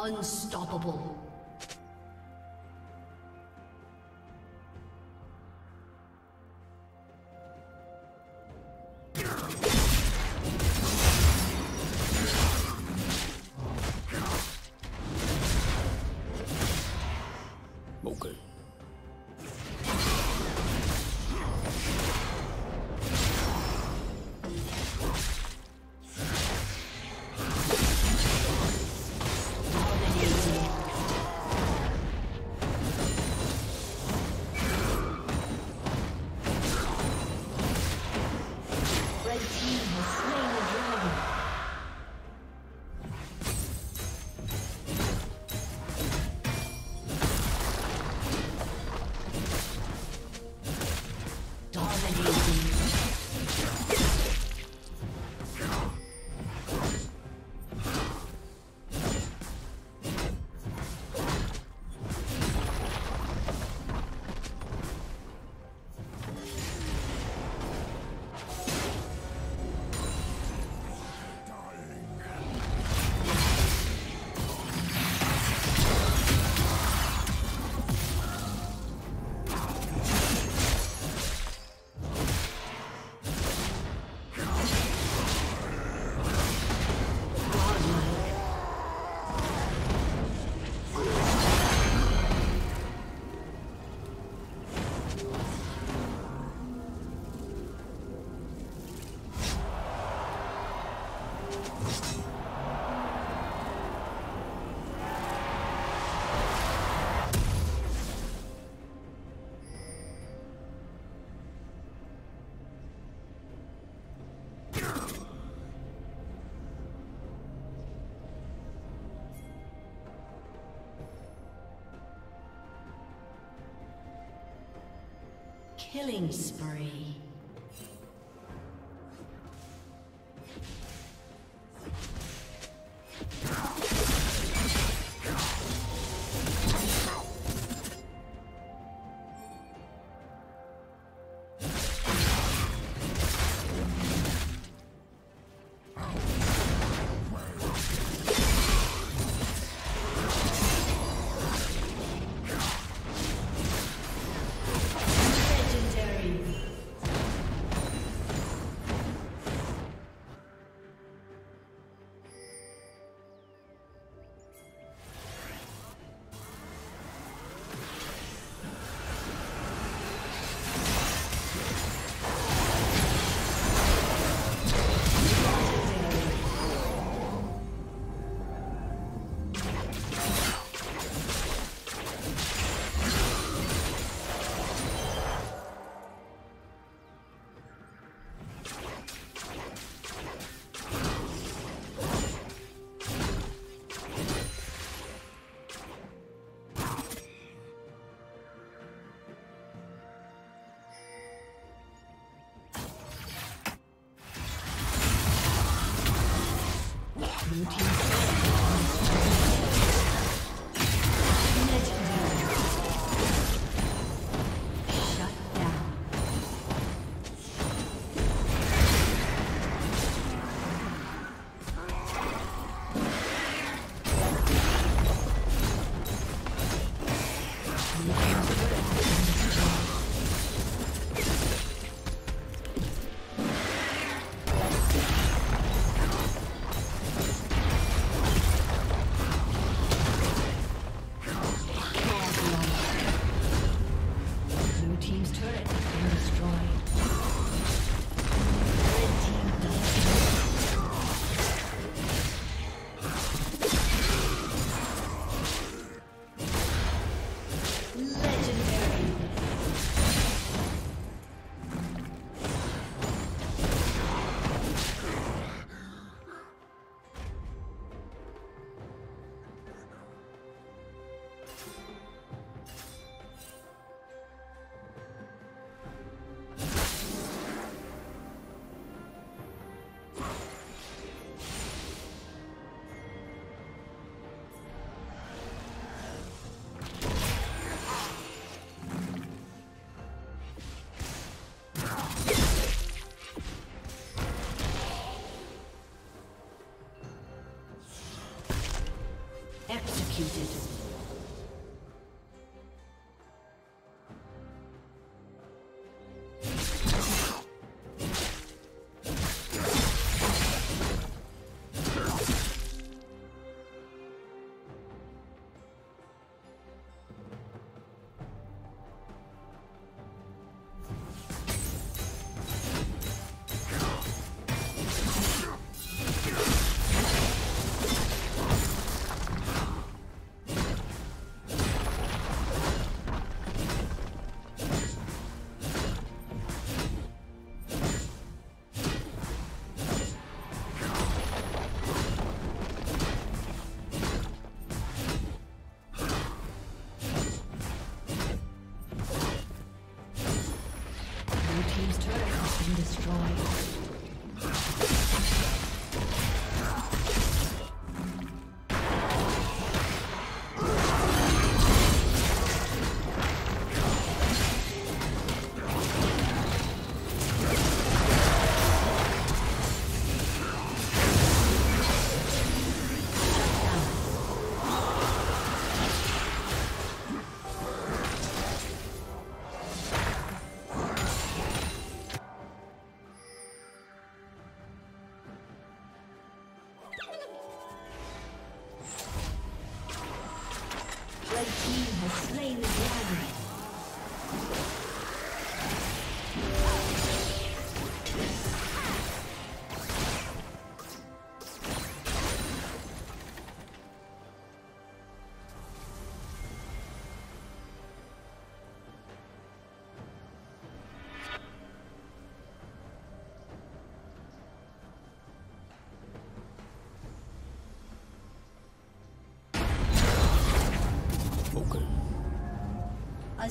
Unstoppable. Killing spree. Executed. A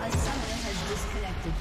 A summoner has disconnected.